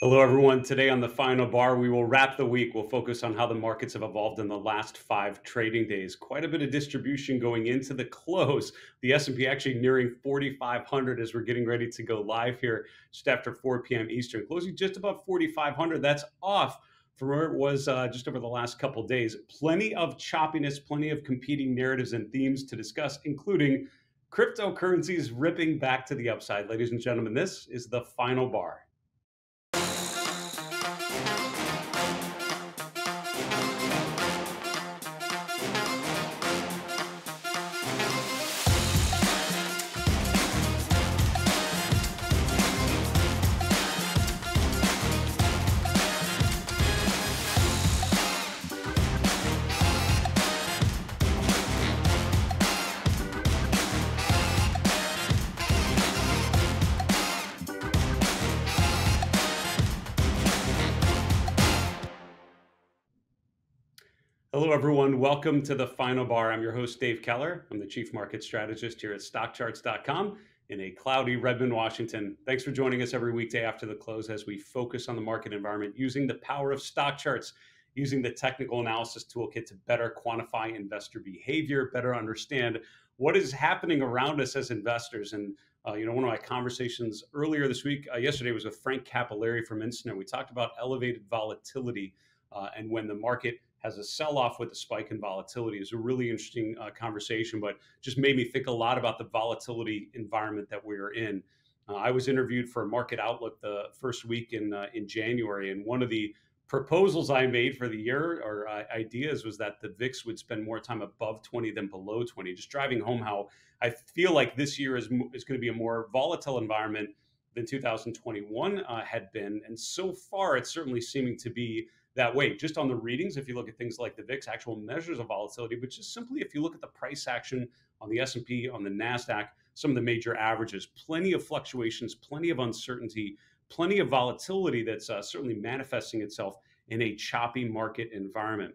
Hello, everyone. Today on The Final Bar, we will wrap the week. We'll focus on how the markets have evolved in the last 5 trading days. Quite a bit of distribution going into the close. The S&P actually nearing 4,500 as we're getting ready to go live here just after 4 p.m. Eastern. Closing just above 4,500. That's off from where it was just over the last couple of days. Plenty of choppiness, plenty of competing narratives and themes to discuss, including cryptocurrencies ripping back to the upside. Ladies and gentlemen, this is The Final Bar. Hello, everyone. Welcome to The Final Bar. I'm your host, Dave Keller. I'm the Chief Market Strategist here at StockCharts.com in a cloudy Redmond, Washington. Thanks for joining us every weekday after the close as we focus on the market environment using the power of stock charts, using the technical analysis toolkit to better quantify investor behavior, better understand what is happening around us as investors. And one of my conversations earlier this week, yesterday, was with Frank Capillari from Instinet. We talked about elevated volatility and when the market has a sell-off with a spike in volatility. It's a really interesting conversation, but just made me think a lot about the volatility environment that we're in. I was interviewed for Market Outlook the first week in January, and one of the proposals I made for the year or ideas was that the VIX would spend more time above 20 than below 20, just driving home how I feel like this year is going to be a more volatile environment than 2021 had been. And so far, it's certainly seeming to be that way. Just on the readings, if you look at things like the VIX, actual measures of volatility, but just simply if you look at the price action on the S&P, on the NASDAQ, some of the major averages, plenty of fluctuations, plenty of uncertainty, plenty of volatility that's certainly manifesting itself in a choppy market environment.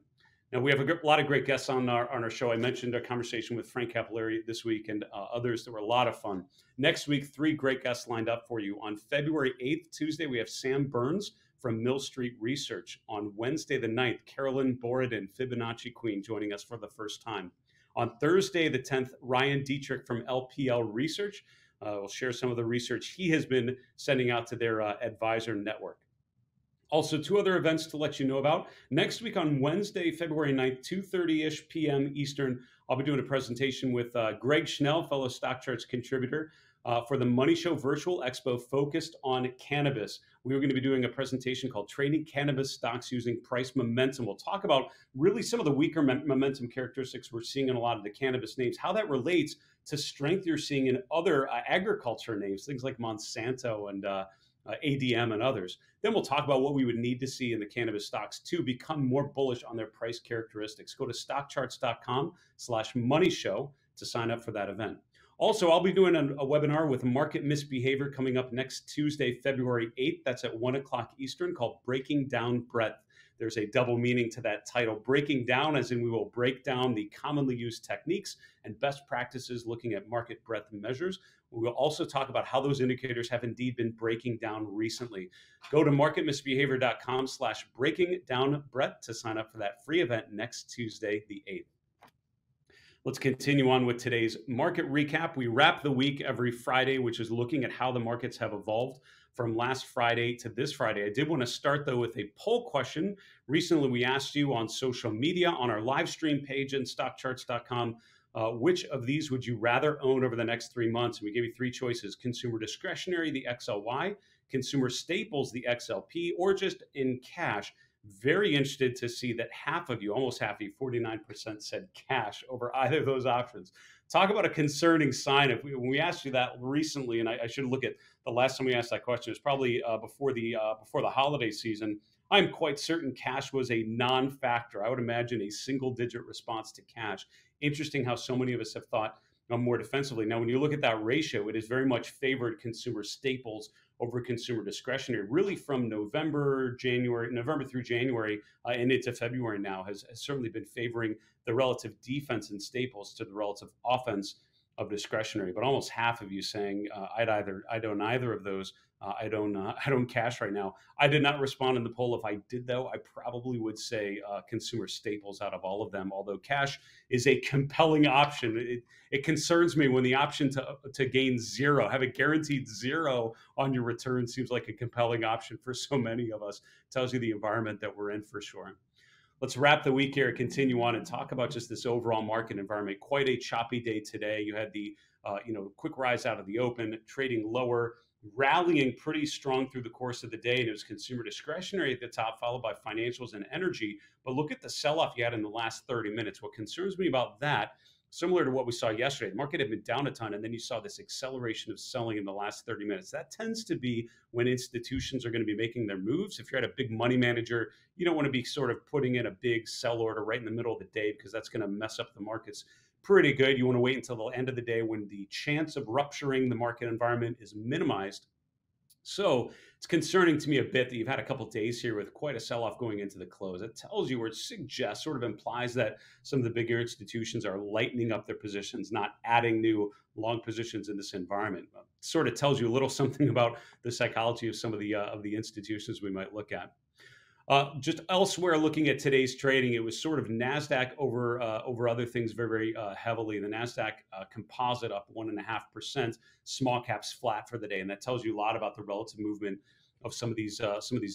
Now, we have a lot of great guests on our show. I mentioned our conversation with Frank Capillari this week and others that were a lot of fun. Next week, 3 great guests lined up for you. On February 8th, Tuesday, we have Sam Burns from Mill Street Research. On Wednesday the 9th, Carolyn Borodin, Fibonacci Queen, joining us for the first time. On Thursday the 10th, Ryan Dietrich from LPL Research will share some of the research he has been sending out to their advisor network. Also, 2 other events to let you know about. Next week on Wednesday, February 9th, 2:30-ish p.m. Eastern, I'll be doing a presentation with Greg Schnell, fellow StockCharts contributor, for the Money Show Virtual Expo focused on cannabis. We were going to be doing a presentation called Trading Cannabis Stocks Using Price Momentum. We'll talk about really some of the weaker momentum characteristics we're seeing in a lot of the cannabis names, how that relates to strength you're seeing in other agriculture names, things like Monsanto and ADM and others. Then we'll talk about what we would need to see in the cannabis stocks to become more bullish on their price characteristics. Go to stockcharts.com/moneyshow to sign up for that event. Also, I'll be doing a webinar with Market Misbehavior coming up next Tuesday, February 8th. That's at 1 o'clock Eastern, called Breaking Down Breadth. There's a double meaning to that title. Breaking down, as in we will break down the commonly used techniques and best practices looking at market breadth measures. We will also talk about how those indicators have indeed been breaking down recently. Go to marketmisbehavior.com/breakingdownbreadth to sign up for that free event next Tuesday, the 8th. Let's continue on with today's market recap. We wrap the week every Friday, which is looking at how the markets have evolved from last Friday to this Friday. I did want to start, though, with a poll question. Recently, we asked you on social media, on our live stream page and stockcharts.com, which of these would you rather own over the next 3 months? And we gave you 3 choices: consumer discretionary, the XLY, consumer staples, the XLP, or just in cash. Very interested to see that half of you, almost half of you, 49%, said cash over either of those options. Talk about a concerning sign. When we asked you that recently, and I should look at the last time we asked that question, it was probably before the holiday season. I'm quite certain cash was a non-factor. I would imagine a single-digit response to cash. Interesting how so many of us have thought more defensively. Now, when you look at that ratio, it is very much favored consumer staples over consumer discretionary, really from November through January and into February now has certainly been favoring the relative defense in staples to the relative offense of discretionary, but almost half of you saying I don't either of those. I don't cash right now. I did not respond in the poll. If I did, though, I probably would say consumer staples out of all of them, although cash is a compelling option. It concerns me when the option to gain zero, have a guaranteed zero on your return, seems like a compelling option for so many of us. It tells you the environment that we're in for sure. Let's wrap the week here, continue on and talk about just this overall market environment. Quite a choppy day today. You had the quick rise out of the open, trading lower, rallying pretty strong through the course of the day. And it was consumer discretionary at the top, followed by financials and energy. But look at the sell-off you had in the last 30 minutes. What concerns me about that, similar to what we saw yesterday, the market had been down a ton, and then you saw this acceleration of selling in the last 30 minutes. That tends to be when institutions are going to be making their moves. If you're at a big money manager, you don't want to be sort of putting in a big sell order right in the middle of the day, because that's going to mess up the markets pretty good. You want to wait until the end of the day when the chance of rupturing the market environment is minimized. So it's concerning to me a bit that you've had a couple of days here with quite a sell-off going into the close. It tells you, or it suggests, sort of implies, that some of the bigger institutions are lightening up their positions, not adding new long positions in this environment. It sort of tells you a little something about the psychology of some of the institutions we might look at. Just elsewhere, looking at today's trading, it was sort of NASDAQ over other things very, very heavily. The NASDAQ composite up 1.5%, small caps flat for the day. And that tells you a lot about the relative movement of some of these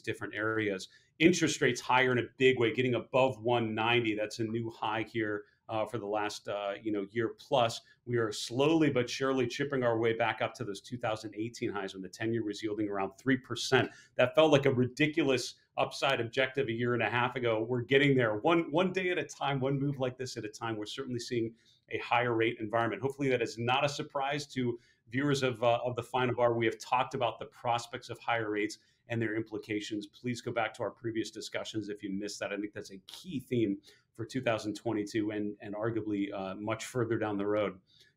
different areas. Interest rates higher in a big way, getting above 190. That's a new high here for the last year plus. We are slowly but surely chipping our way back up to those 2018 highs when the 10-year was yielding around 3%. That felt like a ridiculous upside objective a year and a half ago. We're getting there, one day at a time, one move like this at a time. We're certainly seeing a higher rate environment. Hopefully that is not a surprise to viewers of The Final Bar. We have talked about the prospects of higher rates and their implications. Please go back to our previous discussions if you missed that. I think that's a key theme for 2022 and arguably much further down the road.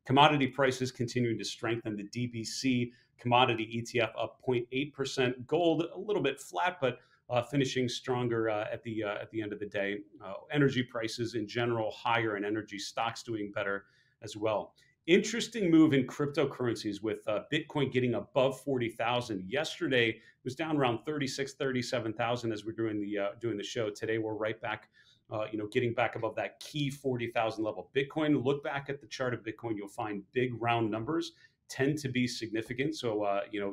Commodity prices continuing to strengthen. The DBC commodity ETF up 0.8%. Gold a little bit flat, but finishing stronger at the end of the day. Energy prices in general higher, and energy stocks doing better as well. Interesting move in cryptocurrencies with Bitcoin getting above 40,000. Yesterday it was down around 37,000 as we're doing the show. Today we're right back, getting back above that key 40,000 level. Bitcoin. Look back at the chart of Bitcoin. You'll find big round numbers tend to be significant. So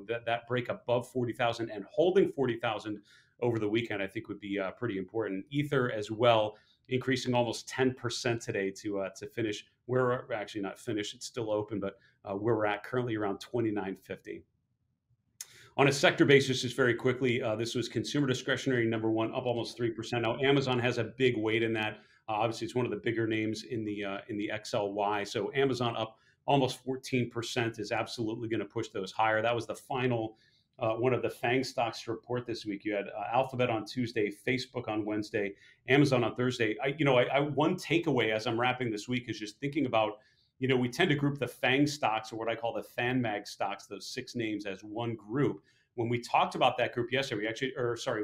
that break above 40,000 and holding 40,000 over the weekend, I think, would be pretty important. Ether as well, increasing almost 10% today to finish. We're actually not finished, it's still open, but where we're at currently around 29.50. On a sector basis, just very quickly, this was consumer discretionary number one, up almost 3%. Now Amazon has a big weight in that. Obviously, it's one of the bigger names in the XLY. So Amazon up almost 14% is absolutely going to push those higher. That was the final one of the FANG stocks to report this week. You had Alphabet on Tuesday, Facebook on Wednesday, Amazon on Thursday. I one takeaway as I'm wrapping this week is just thinking about, we tend to group the FANG stocks, or what I call the FanMag stocks, those six names, as one group. When we talked about that group yesterday,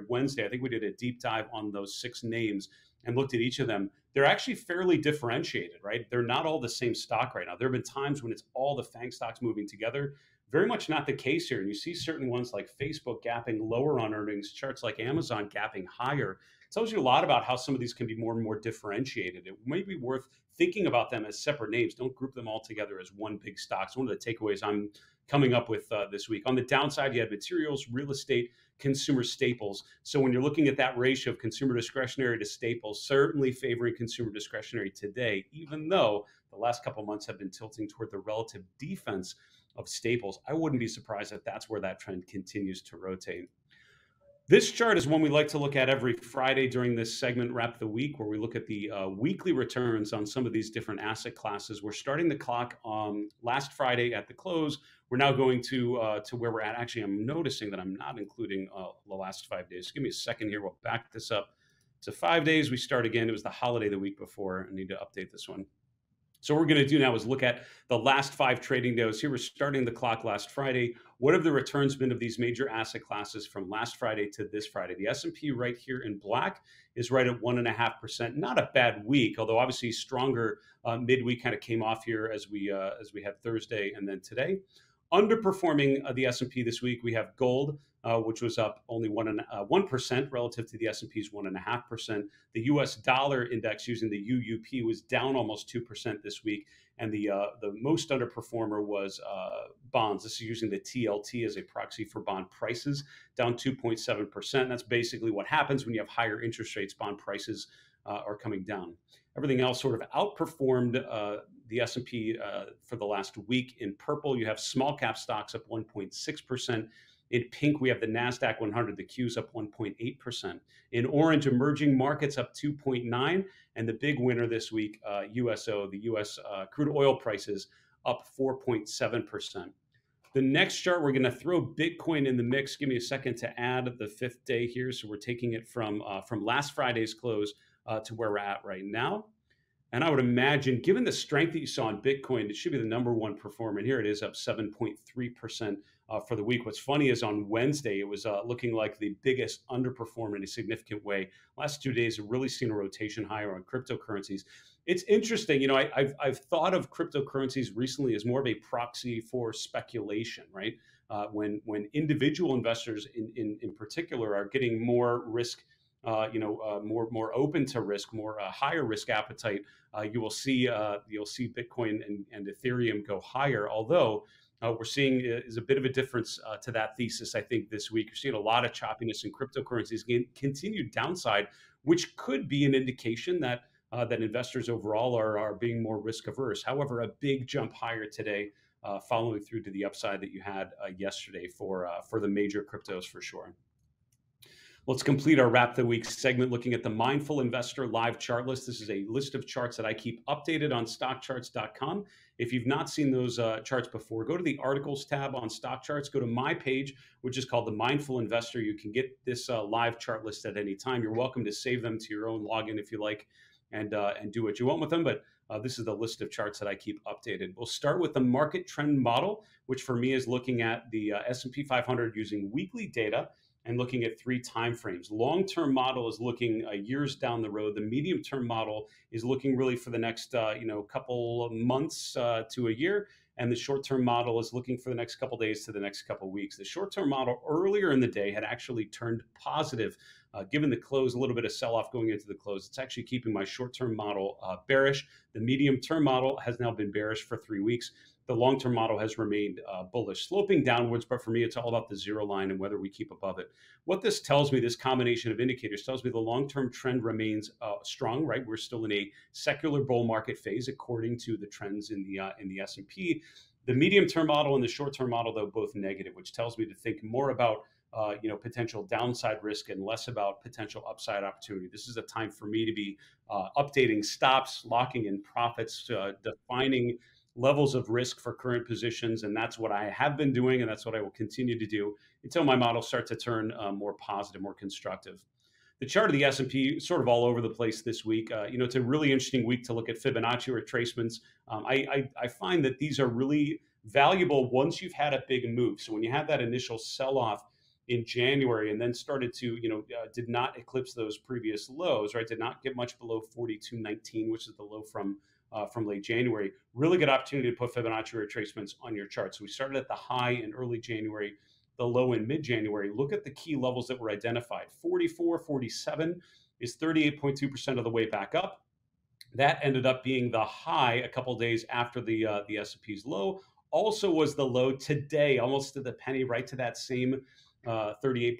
Wednesday, I think we did a deep dive on those six names and looked at each of them. They're actually fairly differentiated, right? They're not all the same stock right now. There have been times when it's all the FANG stocks moving together. Very much not the case here. And you see certain ones like Facebook gapping lower on earnings, charts like Amazon gapping higher. It tells you a lot about how some of these can be more and more differentiated. It may be worth thinking about them as separate names. Don't group them all together as one big stock. It's one of the takeaways I'm coming up with this week. On the downside, you had materials, real estate, consumer staples. So when you're looking at that ratio of consumer discretionary to staples, certainly favoring consumer discretionary today, even though the last couple of months have been tilting toward the relative defense of staples. I wouldn't be surprised if that's where that trend continues to rotate. This chart is one we like to look at every Friday during this segment, Wrap the Week, where we look at the weekly returns on some of these different asset classes. We're starting the clock last Friday at the close. We're now going to where we're at. Actually, I'm noticing that I'm not including the last 5 days. Give me a second here. We'll back this up to 5 days. We start again. It was the holiday the week before. I need to update this one. So what we're going to do now is look at the last 5 trading days. Here we're starting the clock last Friday. What have the returns been of these major asset classes from last Friday to this Friday? The S&P right here in black is right at 1.5%. Not a bad week, although obviously stronger midweek kind of came off here as we had Thursday and then today. Underperforming the S&P this week, we have gold, which was up only 1% relative to the S&P's 1.5%. The U.S. dollar index using the UUP was down almost 2% this week. And the most underperformer was bonds. This is using the TLT as a proxy for bond prices, down 2.7%. That's basically what happens when you have higher interest rates. Bond prices are coming down. Everything else sort of outperformed the S&P for the last week. In purple, you have small cap stocks up 1.6%. In pink, we have the NASDAQ 100, the Qs up 1.8%. In orange, emerging markets up 2.9%. And the big winner this week, USO, the US crude oil prices up 4.7%. The next chart, we're going to throw Bitcoin in the mix. Give me a second to add the 5th day here. So we're taking it from last Friday's close to where we're at right now. And I would imagine, given the strength that you saw in Bitcoin, it should be the #1 performer. And here it is up 7.3% for the week. What's funny is on Wednesday, it was looking like the biggest underperformer in a significant way. Last 2 days, I've really seen a rotation higher on cryptocurrencies. It's interesting. You know, I've thought of cryptocurrencies recently as more of a proxy for speculation, right? When individual investors in particular are getting more risk, more open to risk, more higher risk appetite, you'll see Bitcoin and Ethereum go higher. Although we're seeing is a bit of a difference to that thesis. I think this week you're seeing a lot of choppiness in cryptocurrencies, continued downside, which could be an indication that that investors overall are being more risk averse. However, a big jump higher today, following through to the upside that you had yesterday for the major cryptos for sure. Let's complete our Wrap the Week segment looking at the Mindful Investor Live Chart List. This is a list of charts that I keep updated on StockCharts.com. If you've not seen those charts before, go to the Articles tab on StockCharts. Go to my page, which is called The Mindful Investor. You can get this live chart list at any time. You're welcome to save them to your own login if you like and do what you want with them. But this is the list of charts that I keep updated. We'll start with the market trend model, which for me is looking at the S&P 500 using weekly data and looking at 3 timeframes. Long-term model is looking years down the road. The medium-term model is looking really for the next couple of months to a year. And the short-term model is looking for the next couple days to the next couple weeks. The short-term model earlier in the day had actually turned positive. Given the close, a little bit of sell-off going into the close, it's actually keeping my short-term model bearish. The medium-term model has now been bearish for 3 weeks. The long-term model has remained bullish, sloping downwards, but for me, it's all about the zero line and whether we keep above it. What this tells me, this combination of indicators tells me the long-term trend remains strong, right? We're still in a secular bull market phase, according to the trends in the S&P. The medium-term model and the short-term model, though, both negative, which tells me to think more about potential downside risk and less about potential upside opportunity. This is a time for me to be updating stops, locking in profits, defining levels of risk for current positions. And that's what I have been doing. And that's what I will continue to do until my models start to turn more positive, more constructive. The chart of the S&P sort of all over the place this week. It's a really interesting week to look at Fibonacci retracements. I find that these are really valuable once you've had a big move. So when you have that initial sell-off in January and then started to, did not eclipse those previous lows, right? Did not get much below 42.19, which is the low from late January. Really good opportunity to put Fibonacci retracements on your chart. So we started at the high in early January, the low in mid-January. Look at the key levels that were identified. 44.47 is 38.2% of the way back up. That ended up being the high a couple days after the S&P's low. Also was the low today, almost to the penny, right to that same 38.2%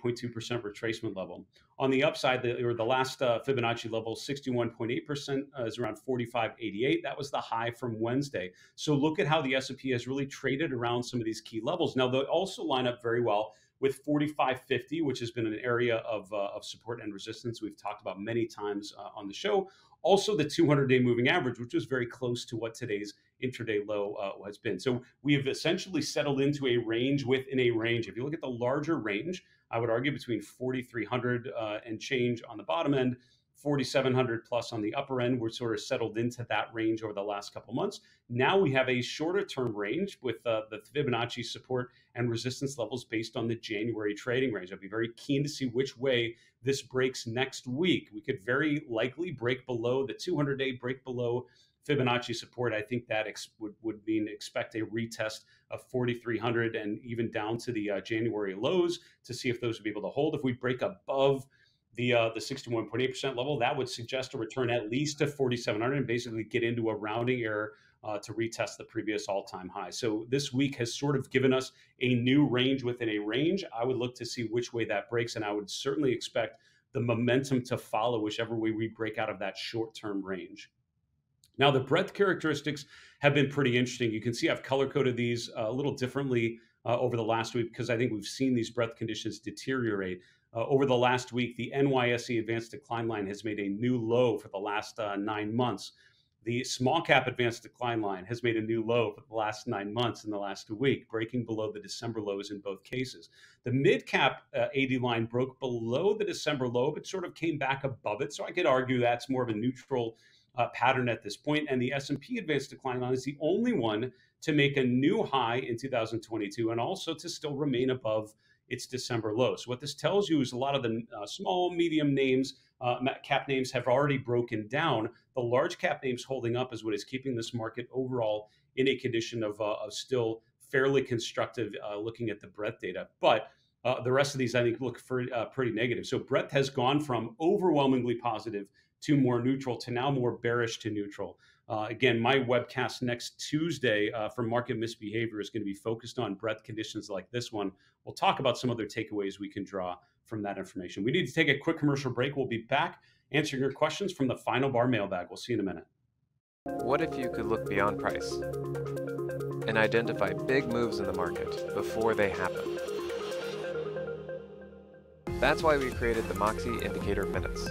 retracement level. On the upside, the last Fibonacci level, 61.8% is around 45.88. That was the high from Wednesday. So look at how the S&P has really traded around some of these key levels. Now, they also line up very well with 45.50, which has been an area of support and resistance we've talked about many times on the show. Also, the 200-day moving average, which was very close to what today's intraday low has been. So we have essentially settled into a range within a range. If you look at the larger range, I would argue between 4,300 and change on the bottom end 4,700 plus on the upper end. We're sort of settled into that range over the last couple months. Now we have a shorter term range with the Fibonacci support and resistance levels based on the January trading range. I'd be very keen to see which way this breaks next week. We could very likely break below the 200-day, break below Fibonacci support. I think that would mean expect a retest of 4,300 and even down to the January lows to see if those would be able to hold. If we break above the 61.8% level, that would suggest a return at least to 4,700 and basically get into a rounding error to retest the previous all-time high. So this week has sort of given us a new range within a range. I would look to see which way that breaks, and I would certainly expect the momentum to follow whichever way we break out of that short-term range. Now, the breadth characteristics have been pretty interesting. You can see I've color-coded these a little differently over the last week because I think we've seen these breadth conditions deteriorate. Over the last week, the NYSE advanced decline line has made a new low for the last 9 months. The small cap advanced decline line has made a new low for the last 9 months in the last week, breaking below the December lows in both cases. The mid cap AD line broke below the December low, but sort of came back above it. So I could argue that's more of a neutral pattern at this point. And the S&P advanced decline line is the only one to make a new high in 2022 and also to still remain above its December low. So what this tells you is a lot of the small, medium names, cap names have already broken down. The large cap names holding up is what is keeping this market overall in a condition of still fairly constructive looking at the breadth data. But the rest of these, I think, look pretty negative. So breadth has gone from overwhelmingly positive to more neutral, to now more bearish to neutral. Again, my webcast next Tuesday for Market Misbehavior is going to be focused on breadth conditions like this one. We'll talk about some other takeaways we can draw from that information. We need to take a quick commercial break. We'll be back answering your questions from the Final Bar mailbag. We'll see you in a minute. What if you could look beyond price and identify big moves in the market before they happen? That's why we created the Moxie Indicator Minutes.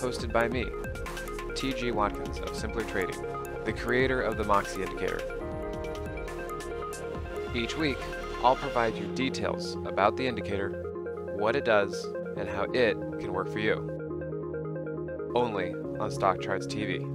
Hosted by me, T.G. Watkins of Simpler Trading, the creator of the Moxie Indicator. Each week, I'll provide you details about the indicator, what it does, and how it can work for you. Only on StockCharts TV.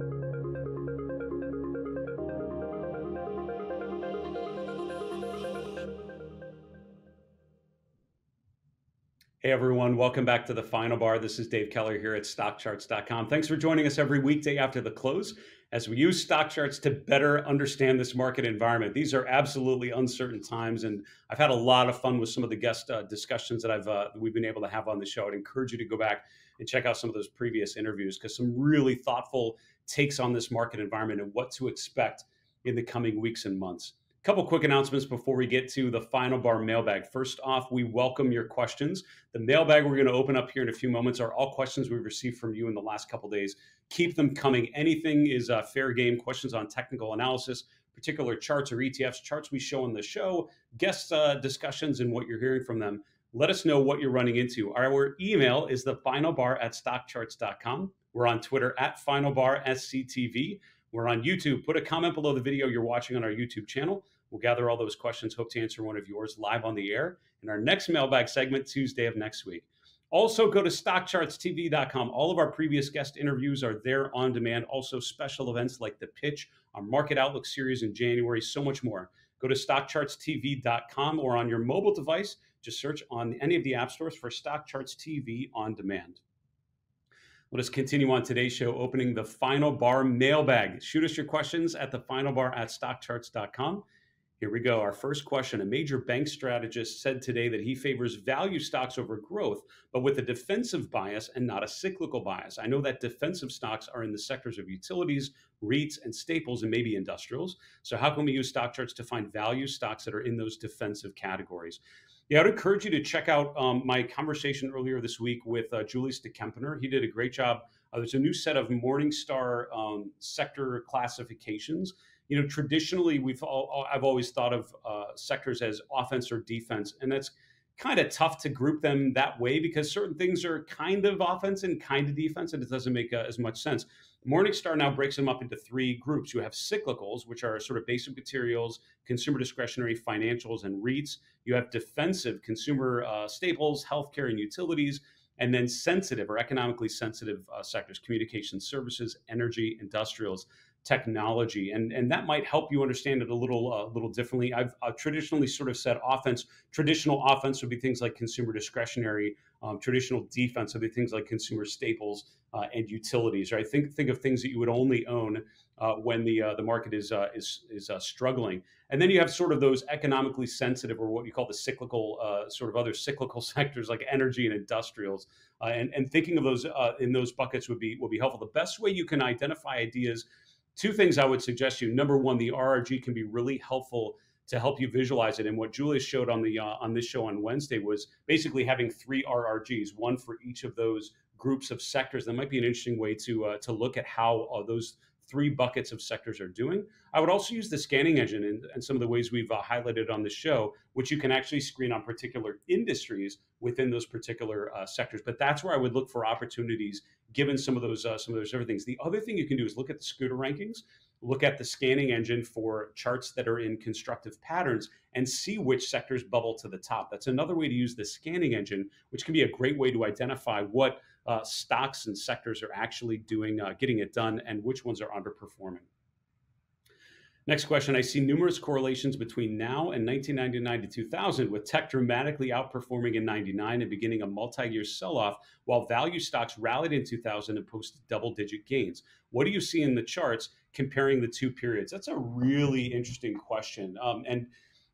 Hey everyone, welcome back to The Final Bar. This is Dave Keller here at StockCharts.com. Thanks for joining us every weekday after the close as we use StockCharts to better understand this market environment. These are absolutely uncertain times, and I've had a lot of fun with some of the guest discussions that we've been able to have on the show. I'd encourage you to go back and check out some of those previous interviews because some really thoughtful takes on this market environment and what to expect in the coming weeks and months. Couple quick announcements before we get to the Final Bar mailbag. First off, we welcome your questions. The mailbag we're going to open up here in a few moments are all questions we've received from you in the last couple days. Keep them coming. Anything is fair game. Questions on technical analysis, particular charts or ETFs, charts we show on the show, guest discussions, and what you're hearing from them. Let us know what you're running into. Our email is thefinalbar@stockcharts.com. We're on Twitter @finalbarsctv. We're on YouTube. Put a comment below the video you're watching on our YouTube channel. We'll gather all those questions, hope to answer one of yours live on the air in our next mailbag segment, Tuesday of next week. Also, go to StockChartsTV.com. All of our previous guest interviews are there on demand. Also, special events like The Pitch, our Market Outlook series in January, so much more. Go to StockChartsTV.com or on your mobile device, just search on any of the app stores for StockCharts TV on demand. Let us continue on today's show, opening the Final Bar mailbag. Shoot us your questions at thefinalbar@stockcharts.com. Here we go. Our first question: a major bank strategist said today that he favors value stocks over growth, but with a defensive bias and not a cyclical bias. I know that defensive stocks are in the sectors of utilities, REITs, and staples, and maybe industrials. So how can we use StockCharts to find value stocks that are in those defensive categories? Yeah, I'd encourage you to check out my conversation earlier this week with Julius DeKempner. He did a great job. There's a new set of Morningstar sector classifications. You know, traditionally, I've always thought of sectors as offense or defense, and that's kind of tough to group them that way because certain things are kind of offense and kind of defense, and it doesn't make as much sense. Morningstar now breaks them up into three groups. You have cyclicals, which are sort of basic materials, consumer discretionary, financials, and REITs. You have defensive, consumer staples, healthcare, and utilities. and then sensitive or economically sensitive sectors, communication services, energy, industrials, technology. And that might help you understand it a little differently. I've traditionally sort of said offense. Traditional offense would be things like consumer discretionary. Traditional defense would be things like consumer staples and utilities. Right? Think of things that you would only own when the market is struggling. And then you have sort of those economically sensitive, or what you call the cyclical, sort of other cyclical sectors like energy and industrials. And thinking of those in those buckets would be helpful. The best way you can identify ideas. Two things I would suggest you. Number one, the RRG can be really helpful to help you visualize it. And what Julius showed on the on this show on Wednesday was basically having 3 RRGs, one for each of those groups of sectors. That might be an interesting way to look at how those 3 buckets of sectors are doing. I would also use the scanning engine and some of the ways we've highlighted on the show, which you can actually screen on particular industries within those particular sectors. But that's where I would look for opportunities, given some of those different things. The other thing you can do is look at the Scooter rankings, look at the scanning engine for charts that are in constructive patterns, and see which sectors bubble to the top. That's another way to use the scanning engine, which can be a great way to identify what stocks and sectors are actually doing, getting it done, and which ones are underperforming. Next question, I see numerous correlations between now and 1999 to 2000, with tech dramatically outperforming in 99 and beginning a multi-year sell-off, while value stocks rallied in 2000 and posted double-digit gains. What do you see in the charts comparing the 2 periods? That's a really interesting question. And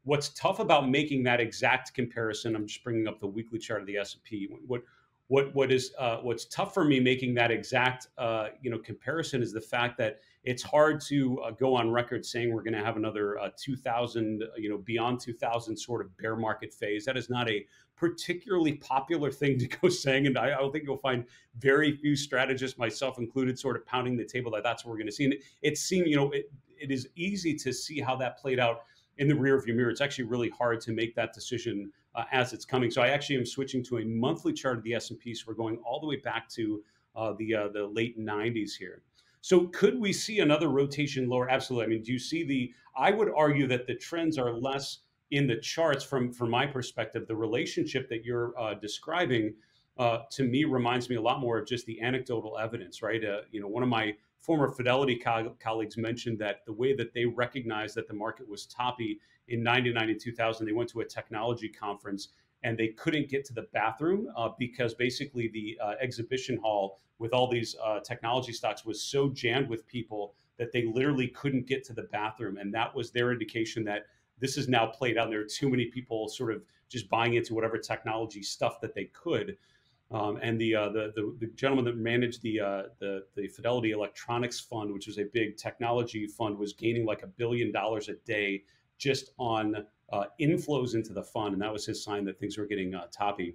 what's tough about making that exact comparison, I'm just bringing up the weekly chart of the S&P. What's tough for me making that exact comparison is the fact that it's hard to go on record saying we're going to have another 2000, beyond 2000 sort of bear market phase. That is not a particularly popular thing to go saying, and I think you'll find very few strategists, myself included, sort of pounding the table that that's what we're going to see. And it seemed, it is easy to see how that played out in the rearview mirror. It's actually really hard to make that decision as it's coming. So I actually am switching to a monthly chart of the S&P. So we're going all the way back to the late 90s here. So could we see another rotation lower? Absolutely. I mean, do you see I would argue that the trends are less in the charts from my perspective. The relationship that you're describing to me reminds me a lot more of just the anecdotal evidence, right? One of my former Fidelity colleagues mentioned that the way that they recognized that the market was toppy in 99 and 2000, they went to a technology conference and they couldn't get to the bathroom because basically the exhibition hall with all these technology stocks was so jammed with people that they literally couldn't get to the bathroom. And that was their indication that this is now played out. And there are too many people sort of just buying into whatever technology stuff that they could. And the gentleman that managed the Fidelity Electronics Fund, which was a big technology fund, was gaining like $1 billion a day just on inflows into the fund, and that was his sign that things were getting toppy.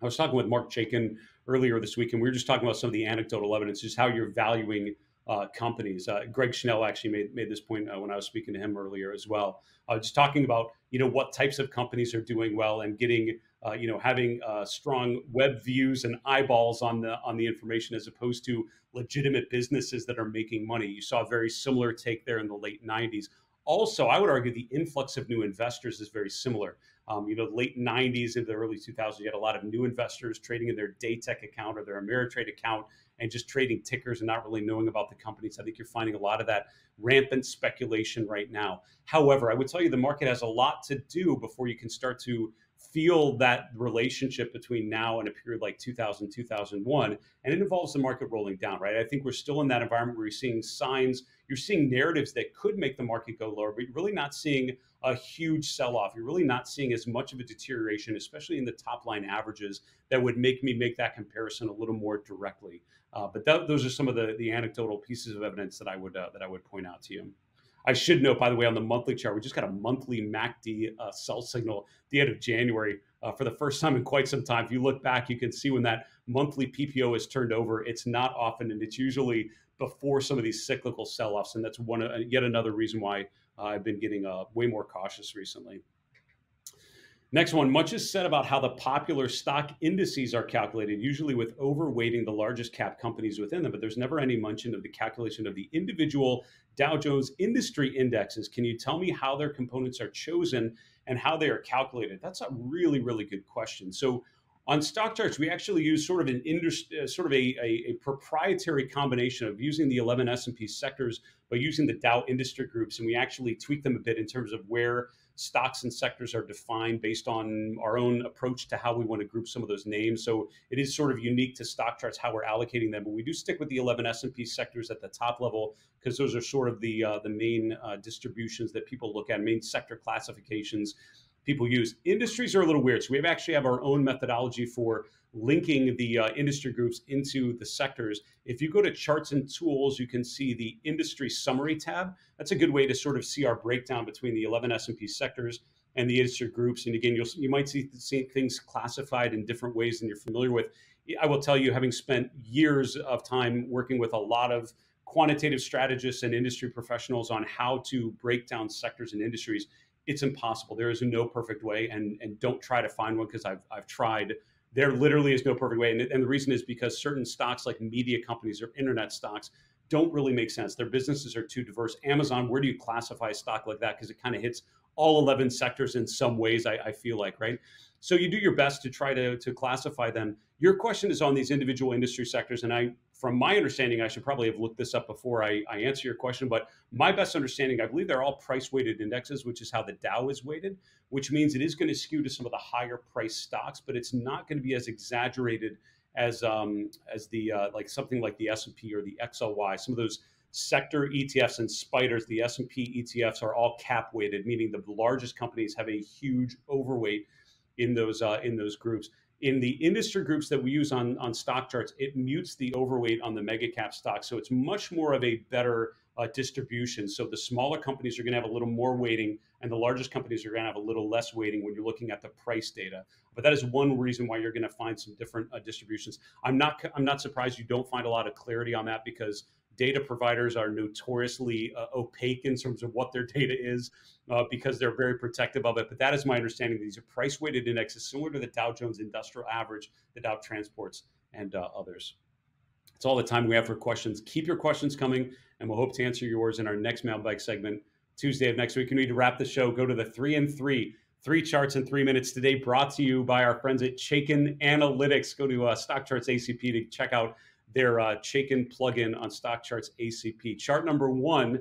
I was talking with Mark Chaikin earlier this week, and we were just talking about some of the anecdotal evidence, just how you're valuing companies. Greg Schnell actually made this point when I was speaking to him earlier as well. Just talking about what types of companies are doing well and getting. Having strong web views and eyeballs on the information as opposed to legitimate businesses that are making money. You saw a very similar take there in the late 90s. Also, I would argue the influx of new investors is very similar. Late 90s into the early 2000s, you had a lot of new investors trading in their Daytech account or their Ameritrade account and just trading tickers and not really knowing about the companies. I think you're finding a lot of that rampant speculation right now. However, I would tell you the market has a lot to do before you can start to feel that relationship between now and a period like 2000, 2001, and it involves the market rolling down, right? I think we're still in that environment where you're seeing signs, you're seeing narratives that could make the market go lower, but you're really not seeing a huge sell-off. You're really not seeing as much of a deterioration, especially in the top line averages, that would make me make that comparison a little more directly. But those are some of the anecdotal pieces of evidence that I would point out to you. I should note, by the way, on the monthly chart, we just got a monthly MACD sell signal at the end of January for the first time in quite some time. If you look back, you can see when that monthly PPO is turned over, it's not often, and it's usually before some of these cyclical sell-offs. And that's yet another reason why I've been getting way more cautious recently. Next one, much is said about how the popular stock indices are calculated, usually with overweighting the largest cap companies within them, but there's never any mention of the calculation of the individual Dow Jones industry indexes. Can you tell me how their components are chosen and how they are calculated? That's a really, really good question. So On StockCharts, we actually use sort of an industry, sort of a proprietary combination of using the 11 S&P sectors, but using the Dow industry groups, and we actually tweak them a bit in terms of where stocks and sectors are defined based on our own approach to how we want to group some of those names. So it is sort of unique to StockCharts how we're allocating them, but we do stick with the 11 S&P sectors at the top level because those are sort of the main distributions that people look at, main sector classifications people use. Industries are a little weird, so we actually have our own methodology for linking the industry groups into the sectors. If you go to Charts and Tools, you can see the Industry Summary tab. That's a good way to sort of see our breakdown between the 11 S&P sectors and the industry groups. And again, you might see things classified in different ways than you're familiar with. I will tell you, having spent years of time working with a lot of quantitative strategists and industry professionals on how to break down sectors and industries, it's impossible. There is no perfect way, and don't try to find one, because I've tried. There literally is no perfect way. And the reason is because certain stocks like media companies or internet stocks don't really make sense. Their businesses are too diverse. Amazon, where do you classify a stock like that? Because it kind of hits all 11 sectors in some ways, I feel like, right? So you do your best to try to classify them. Your question is on these individual industry sectors. And from my understanding, I should probably have looked this up before I answer your question, but my best understanding, I believe they're all price-weighted indexes, which is how the Dow is weighted, which means it is going to skew to some of the higher price stocks, but it's not going to be as exaggerated as the like something like the S&P or the XLY. Some of those sector ETFs and spiders, the S&P ETFs are all cap-weighted, meaning the largest companies have a huge overweight in those groups. In the industry groups that we use on StockCharts, it mutes the overweight on the mega cap stocks. So it's much more of a better distribution. So the smaller companies are going to have a little more weighting, and the largest companies are going to have a little less weighting when you're looking at the price data. But that is one reason why you're going to find some different distributions. I'm not surprised you don't find a lot of clarity on that, because data providers are notoriously opaque in terms of what their data is, because they're very protective of it. But that is my understanding. These are price-weighted indexes similar to the Dow Jones Industrial Average, the Dow Transports, and others. That's all the time we have for questions. Keep your questions coming, and we'll hope to answer yours in our next mailbag segment Tuesday of next week. We need to wrap the show. Go to the 3 and 3 charts in 3 minutes today, brought to you by our friends at Chakin Analytics. Go to StockCharts ACP to check out their Chakin plugin on StockCharts ACP. Chart number 1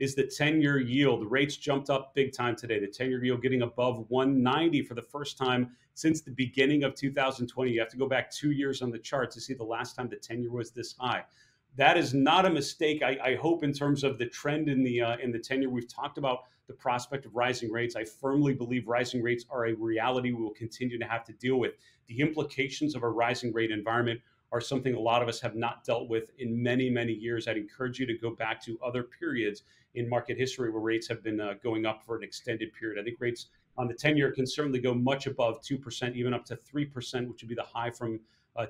is the 10-year yield. Rates jumped up big time today. The 10-year yield getting above 190 for the first time since the beginning of 2020. You have to go back 2 years on the chart to see the last time the 10-year was this high. That is not a mistake, I hope, in terms of the trend in the 10-year. We've talked about the prospect of rising rates. I firmly believe rising rates are a reality we will continue to have to deal with. The implications of a rising rate environment are something a lot of us have not dealt with in many, many years. I'd encourage you to go back to other periods in market history where rates have been going up for an extended period. I think rates on the 10-year can certainly go much above 2%, even up to 3%, which would be the high from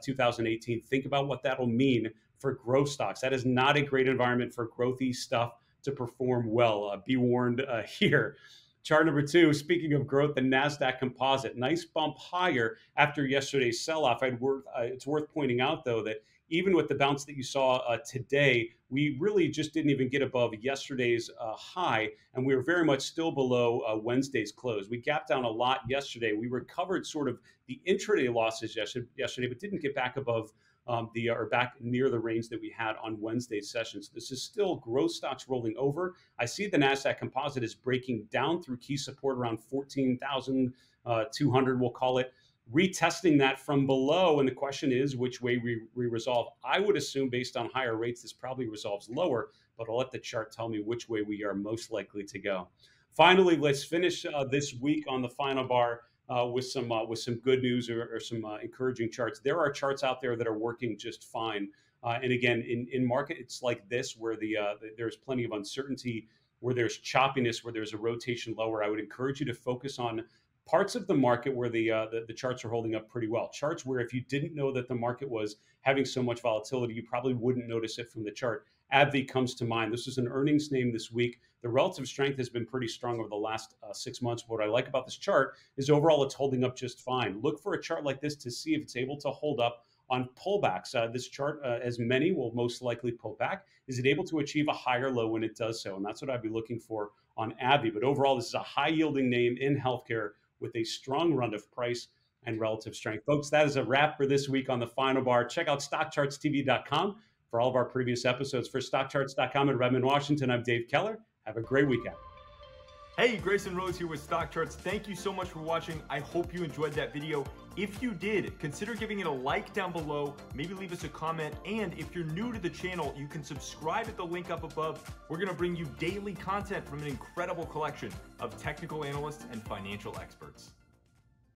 2018. Think about what that'll mean for growth stocks. That is not a great environment for growthy stuff to perform well. Be warned here. Chart number 2, speaking of growth, the NASDAQ composite. Nice bump higher after yesterday's sell-off. It's worth pointing out, though, that even with the bounce that you saw today, we really just didn't even get above yesterday's high, and we were very much still below Wednesday's close. We gapped down a lot yesterday. We recovered sort of the intraday losses yesterday, but didn't get back above or back near the range that we had on Wednesday's session. So this is still growth stocks rolling over. I see the NASDAQ composite is breaking down through key support around 14,200, we'll call it, retesting that from below. And the question is which way we resolve. I would assume, based on higher rates, this probably resolves lower, but I'll let the chart tell me which way we are most likely to go. Finally, let's finish this week on the Final Bar with some good news or some encouraging charts. There are charts out there that are working just fine. And again, in markets like this, where there's plenty of uncertainty, where there's choppiness, where there's a rotation lower, I would encourage you to focus on parts of the market where the charts are holding up pretty well. Charts where if you didn't know that the market was having so much volatility, you probably wouldn't notice it from the chart. AbbVie comes to mind. This is an earnings name this week. The relative strength has been pretty strong over the last 6 months. What I like about this chart is overall it's holding up just fine. Look for a chart like this to see if it's able to hold up on pullbacks. This chart, as many will most likely pull back, is it able to achieve a higher low when it does so? And that's what I'd be looking for on AbbVie. But overall, this is a high-yielding name in healthcare with a strong run of price. and relative strength. Folks, that is a wrap for this week on The Final Bar. Check out StockChartsTV.com for all of our previous episodes. For StockCharts.com in Redmond, Washington, I'm Dave Keller. Have a great weekend. Hey, Grayson Rose here with StockCharts. Thank you so much for watching. I hope you enjoyed that video. If you did, consider giving it a like down below, maybe leave us a comment, and if you're new to the channel, you can subscribe at the link up above. We're gonna bring you daily content from an incredible collection of technical analysts and financial experts.